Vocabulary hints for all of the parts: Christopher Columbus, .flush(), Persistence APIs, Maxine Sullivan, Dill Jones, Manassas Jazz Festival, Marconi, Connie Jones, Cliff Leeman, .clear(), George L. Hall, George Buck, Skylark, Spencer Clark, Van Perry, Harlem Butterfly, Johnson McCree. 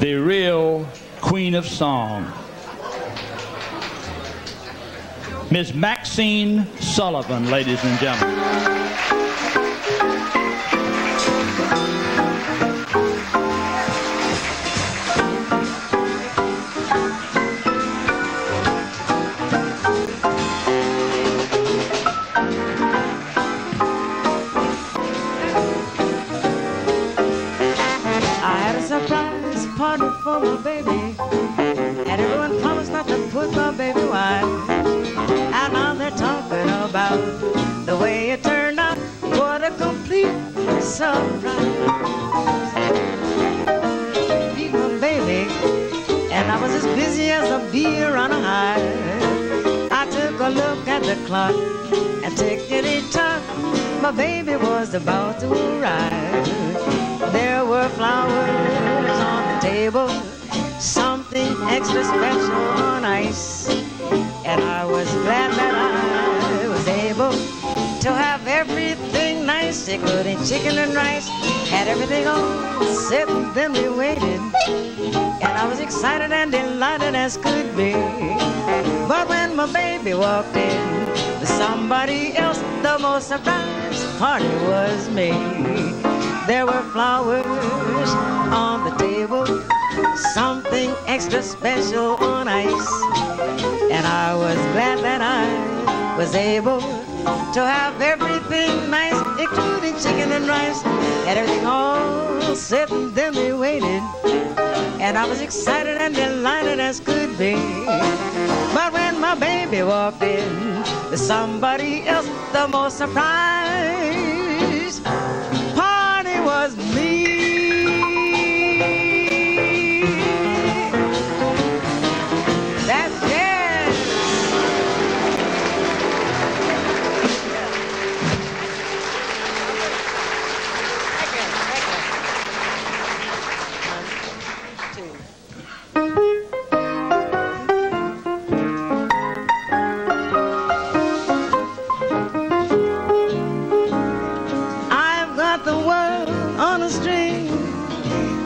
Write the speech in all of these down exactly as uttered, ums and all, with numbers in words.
the real queen of song, Miss Maxine Sullivan, ladies and gentlemen. For my baby, and everyone promised not to put my baby wide. And now they're talking about the way it turned out. What a complete surprise! Be my baby, and I was as busy as a bee on a hive. I took a look at the clock and tickety tock. My baby was about to arrive. There were flowers on table, something extra special on ice, and I was glad that I was able to have everything nice, including chicken and rice. Had everything all set, then we waited, and I was excited and delighted as could be. But when my baby walked in with somebody else, the most surprised party was me. There were flowers on the table, something extra special on ice, and I was glad that I was able to have everything nice, including chicken and rice. Had everything all set, and then we waited, and I was excited and delighted as could be. But when my baby walked in with somebody else, the most surprised party was me.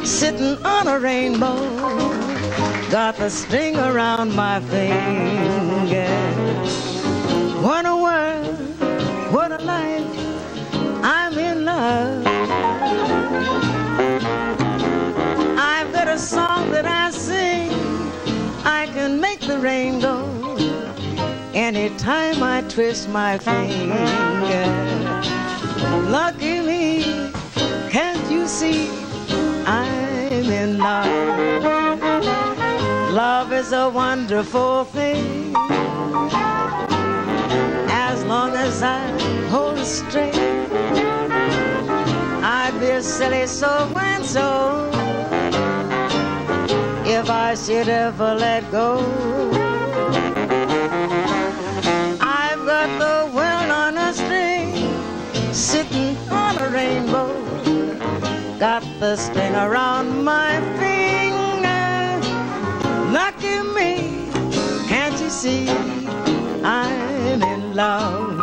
Sitting on a rainbow, got the string around my finger. What a world, what a life, I'm in love. I've got a song that I sing, I can make the rain go anytime I twist my finger. Lucky me, can't you see, I'm in love. Love is a wonderful thing, as long as I hold a string. I'd be a silly so-and-so if I should ever let go. I've got the world on a string, sitting on a rainbow, got the string around my finger. Lucky me, can't you see, I'm in love.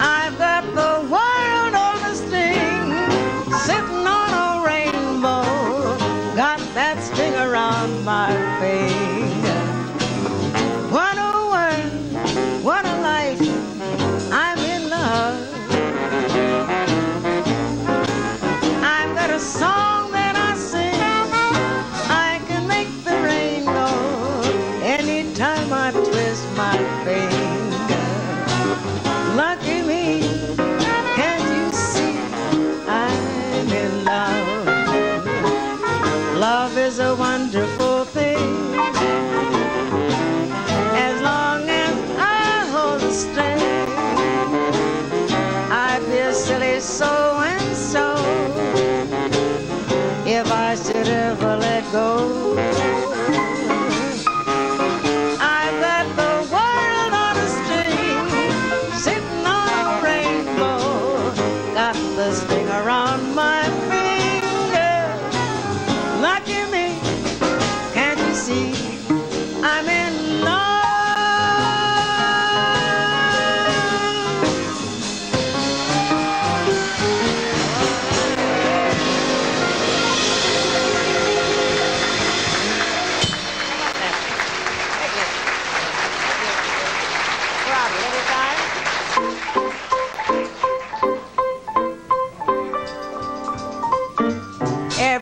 I've got the world on a string, sitting on a rainbow, got that string around my finger. What a world, what a life, I'm in love. Song that I sing, I can make the rain go anytime I twist my face.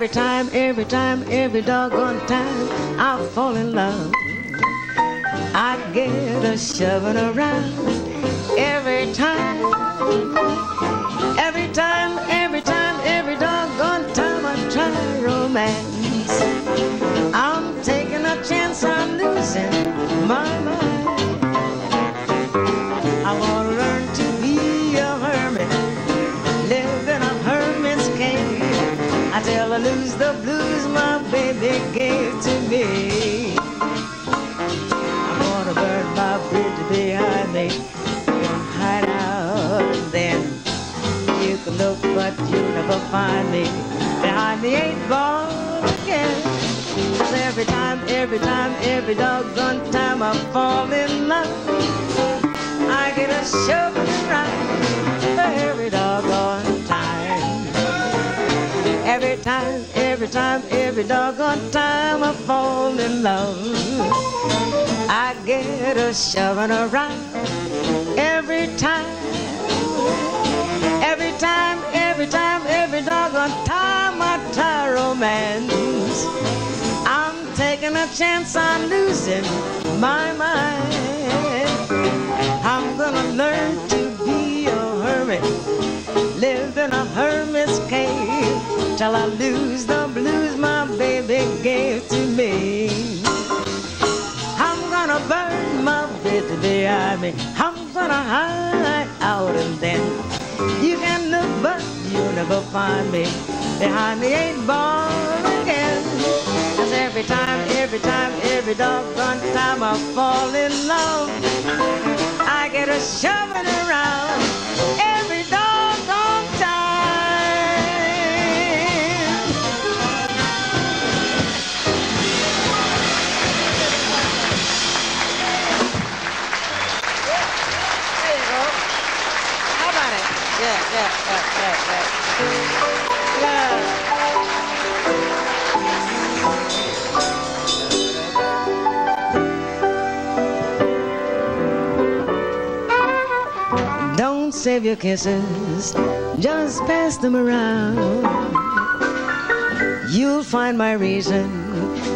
every time, every time, every doggone time I fall in love. I get a shoving around every time, every time, every time, every doggone time I try romance. I'm taking a chance, I'm losing my mind. I wanna learn to be a hermit, live in a hermit's cave. I tell I lose the blues my baby gave to me. Burn my bridge behind me, and hide out, and then you can look, but you never find me behind the eight ball again. 'Cause every time, every time, every doggone time I fall in love, I get a shoving around every doggone time. Every time, every time, every doggone time I fall in love. I get a shoving around every time, every time, every time, every doggone time I try romance. I'm taking a chance, I'm losing my mind. I'm gonna learn to be a hermit, live in a hermit's cave, till I lose the blues my baby gave to me. I'm gonna burn my bed behind me. I'm gonna hide out, and then you can look, but you'll never find me behind the eight ball again. 'Cause every time, every time, every doggone time I fall in love, I get a shoving around every doggone time. Yeah, yeah, yeah, yeah, yeah. Yeah. Don't save your kisses, just pass them around. You'll find my reason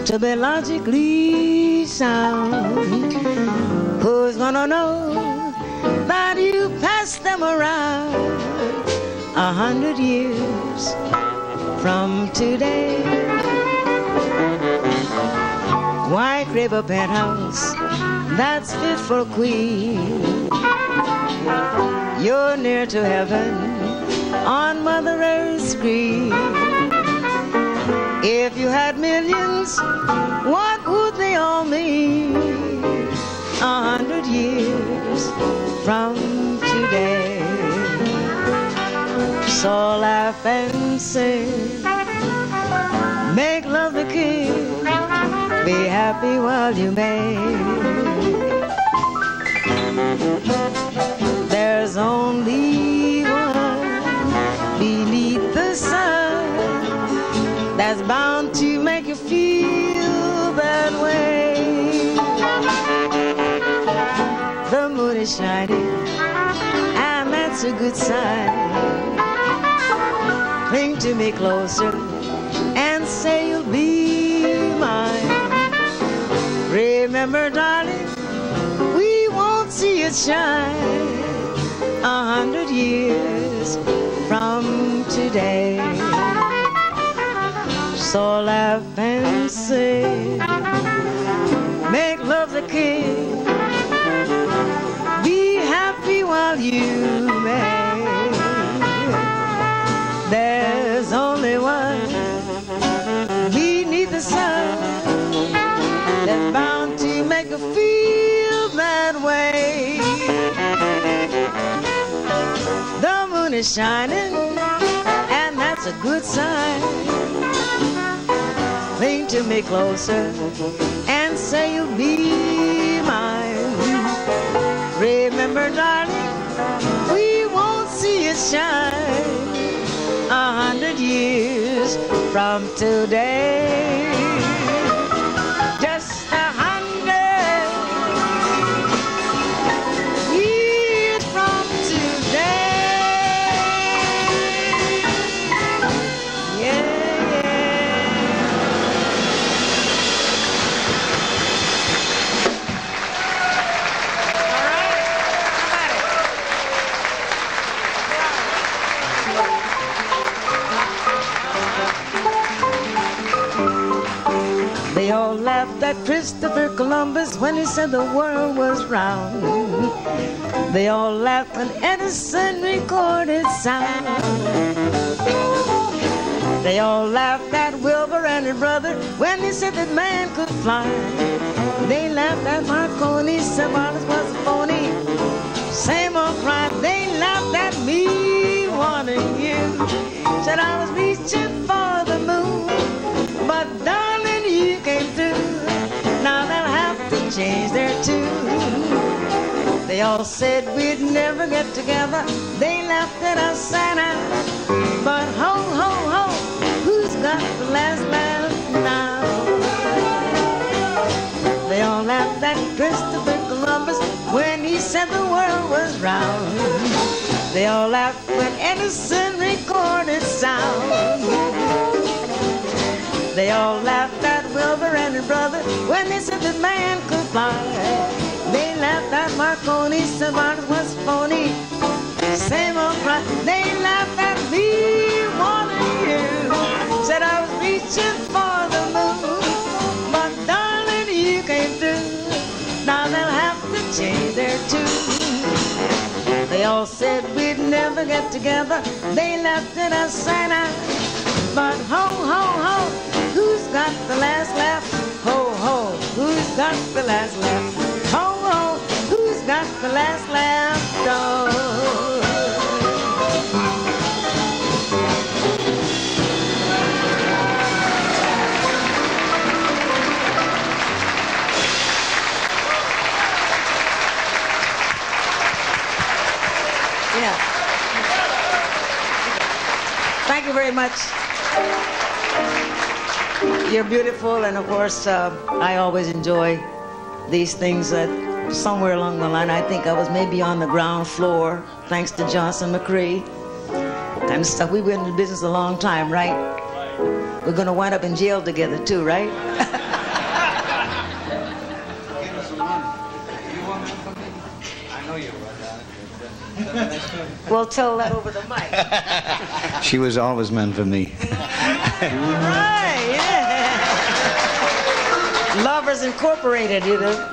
to be logically sound. Who's gonna know that you pass them around? A hundred years from today, White River penthouse that's fit for a queen. You're near to heaven on Mother Earth's green. If you had millions, what would they all mean? A hundred years from today. So laugh and sing, make love the king, be happy while you may. There's only one beneath the sun that's bound to make you feel that way. The moon is shining, and that's a good sign. Cling to me closer, and say you'll be mine. Remember, darling, we won't see it shine a hundred years from today. So laugh and sing, make love the king, be happy while you may. There's only one beneath the sun that's bound to make you feel that way. The moon is shining, and that's a good sign. Cling to me closer and say you'll be mine. Remember, darling, we won't see it shine a hundred years from today. Just a hundred years from today. Yeah, yeah. that Christopher Columbus when he said the world was round. They all laughed when Edison recorded sound. They all laughed at Wilbur and his brother when he said that man could fly. They laughed at Marconi, said Wallace was a phony. Same old crime. They laughed at me wanting you. Said I was reaching for the moon, but darling, you came through. Now they'll have to change their tune. They all said we'd never get together. They laughed at us and I. But ho, ho, ho, who's got the last laugh now? They all laughed at Christopher Columbus when he said the world was round. They all laughed when Edison recorded sound. They all laughed at Wilbur and his brother when they said that man could fly. They laughed at Marconi, said Wallace was phony. Same old crime. They laughed at me wanting you. Said I was reaching for the moon, but darling, you came through. Now they'll have to change their tune. They all said we'd never get together. They laughed at us and I. But ho, ho, ho, who's got the last laugh? Ho, ho, who's got the last laugh? Ho, ho, who's got the last laugh? Thank you very much. You're beautiful, and of course, uh, I always enjoy these things that somewhere along the line, I think I was maybe on the ground floor, thanks to Johnson McCree and stuff. We've been in business a long time, right? We're going to wind up in jail together, too, right? Give us a one. You want one for me? I know you want that. We'll tell that over the mic. She was always meant for me. Right, yeah. Lovers Incorporated, you know.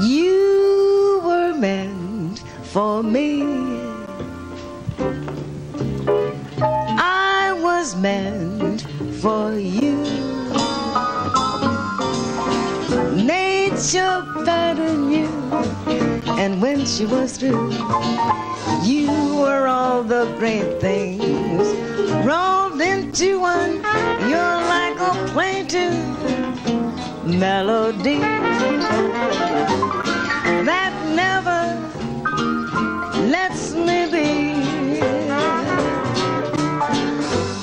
You were meant for me. I was meant for you. Nature patterned you, and when she was through, you were all the great things rolled into one. You're like a plaintive melody that never lets me be.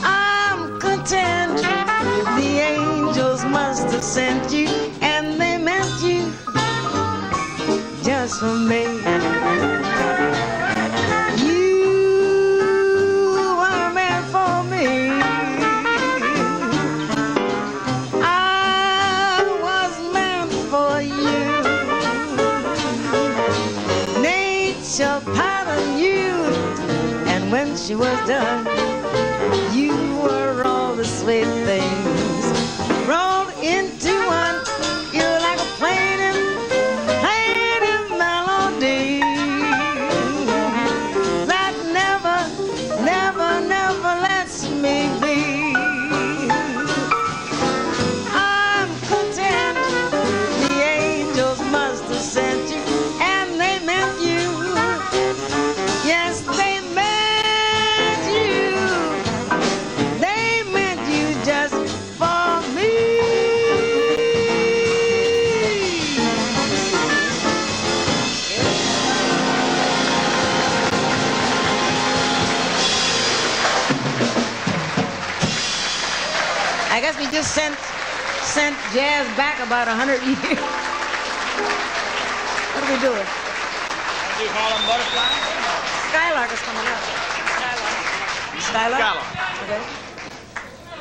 I'm content the angels must have sent you, and they meant you just for me. She was done. You were all the sweet things rolled into one. You're like a plaintive, plaintive melody that never, never, never lets me be. I'm content the angels must have sent you, and they meant you. Yes, they. Just sent, sent jazz back about a hundred years. What are we doing? Do Harlem Butterfly? Skylark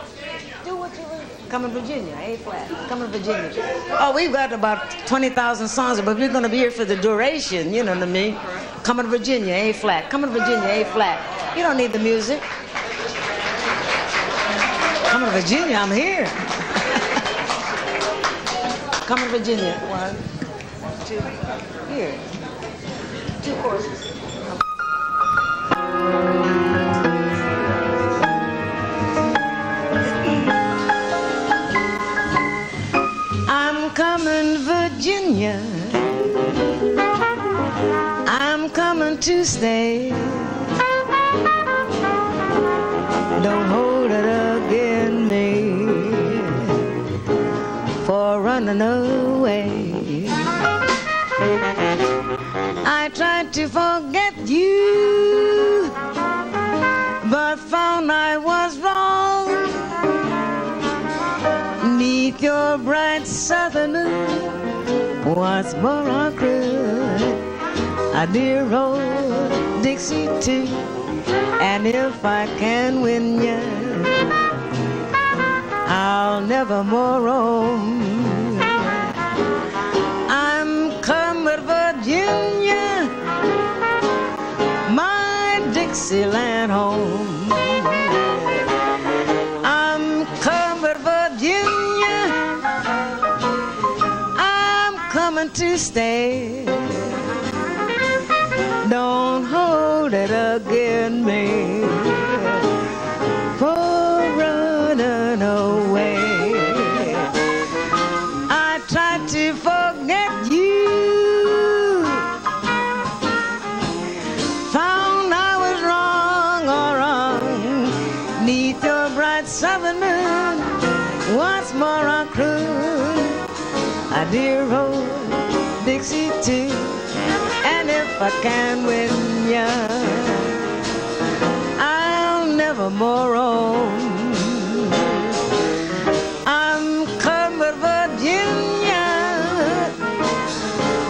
is coming up. Skylark. Skylark. Okay. Do what you want. Coming to Virginia, A flat. Coming to Virginia. Oh, we've got about twenty thousand songs, but we're gonna be here for the duration. You know what I mean? Coming to Virginia, A flat. Coming to Virginia, A flat. You don't need the music. I'm in Virginia. I'm here. Come in Virginia. One, two, here. Two courses. I'm coming, Virginia. I'm coming to stay. Don't hold it against me for running away. I tried to forget you, but found I was wrong. Neath your bright southern moon, once more I could, a dear old Dixie tune. And if I can win you, I'll never more roam. I'm coming, Virginia, my Dixieland home. I'm coming, Virginia, I'm coming to stay. Don't hold it against me for running away. I tried to forget you, found I was wrong, or wrong. Neath your bright southern moon, once more I croon a dear old Dixie tune. If I can win ya, I'll never more own. I'm coming, Virginia,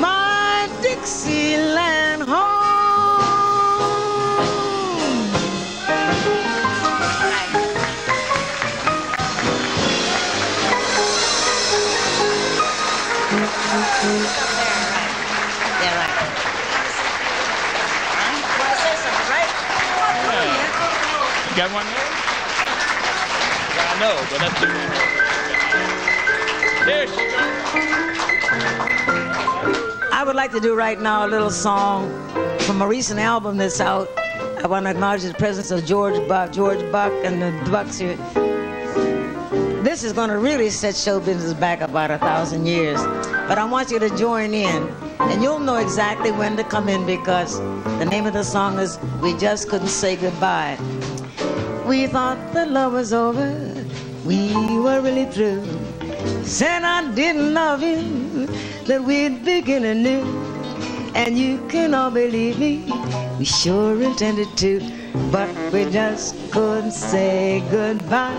my Dixieland home. Right. Got one there? Yeah, I know, but that's the one. There she goes. I would like to do right now a little song from a recent album that's out. I want to acknowledge the presence of George Buck, George Buck and the Bucks here. This is going to really set show business back about a thousand years. But I want you to join in, and you'll know exactly when to come in, because the name of the song is We Just Couldn't Say Goodbye. We thought that love was over, we were really through. Said I didn't love you, that we'd begin anew. And you can all believe me, we sure intended to, but we just couldn't say goodbye.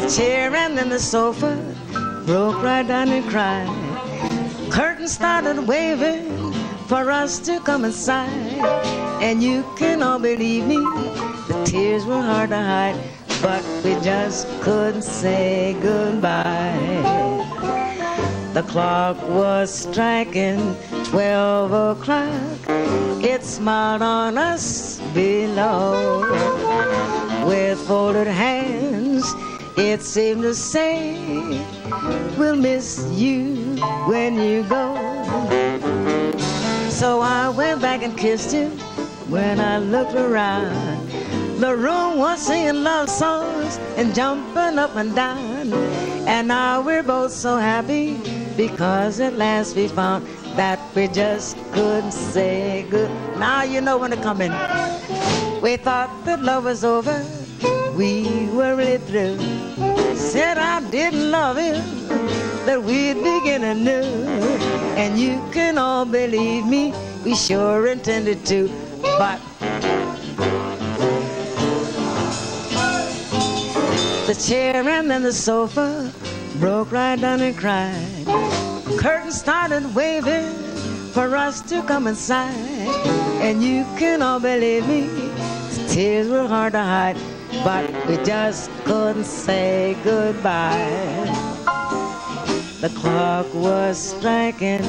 The chair and then the sofa broke right down and cried. Curtains started waving for us to come inside. And you can all believe me, the tears were hard to hide, but we just couldn't say goodbye. The clock was striking twelve o'clock. It smiled on us below. With folded hands, it seemed to say, we'll miss you when you go. So I went back and kissed him when I looked around. The room was singing love songs and jumping up and down. And now we're both so happy because at last we found that we just couldn't say good. Now you know when to come in. We thought that love was over, we were really through. Said I didn't love you, that we'd begin anew. And you can all believe me, we sure intended to, but the chair and then the sofa broke right down and cried. Curtains started waving for us to come inside. And you can all believe me, the tears were hard to hide, but we just couldn't say goodbye. The clock was striking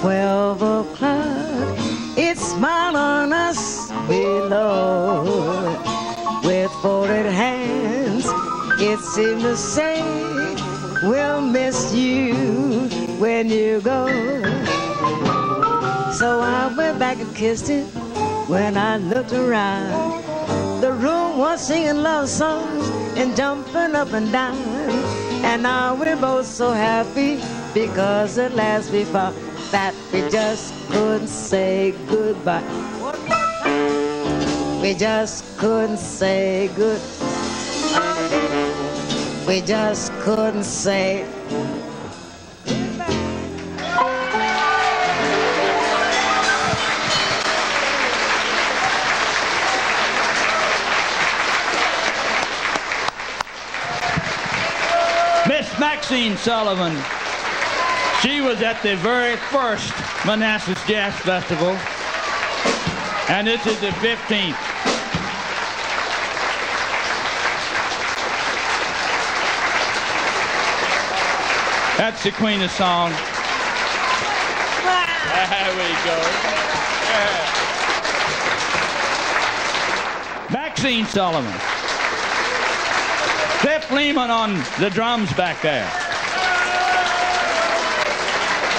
twelve o'clock. It smiled on us below. With folded hands, it seems the same. We'll miss you when you go. So I went back and kissed it when I looked around. The room was singing love songs and jumping up and down. And now we're both so happy because at last we found that we just couldn't say goodbye. We just couldn't say good. We just couldn't say goodbye. Miss Maxine Sullivan. She was at the very first Manassas Jazz Festival. And this is the fifteenth. That's the Queen of Song. Wow. There we go. Yeah. Maxine Sullivan. Cliff Leeman on the drums back there.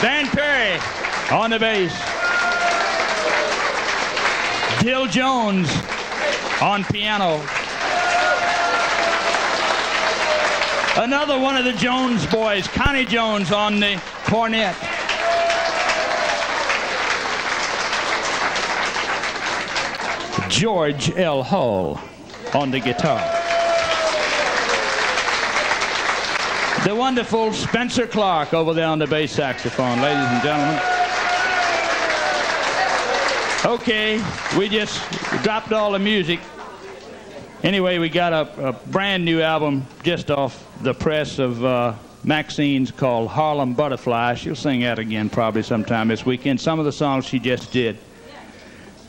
Van Perry on the bass. Dill Jones on piano. Another one of the Jones boys, Connie Jones on the cornet. George L. Hall on the guitar. The wonderful Spencer Clark over there on the bass saxophone, ladies and gentlemen. Okay, we just dropped all the music. Anyway, we got a, a brand new album just off the press of uh, Maxine's called Harlem Butterfly. She'll sing that again probably sometime this weekend. Some of the songs she just did.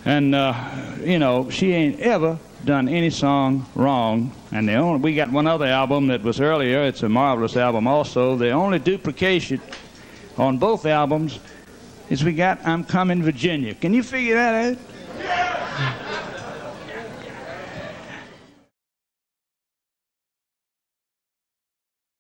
And, uh, you know, she ain't ever done any song wrong. And the only, we got one other album that was earlier. It's a marvelous album also. The only duplication on both albums is we got I'm Coming, Virginia. Can you figure that out? Yeah.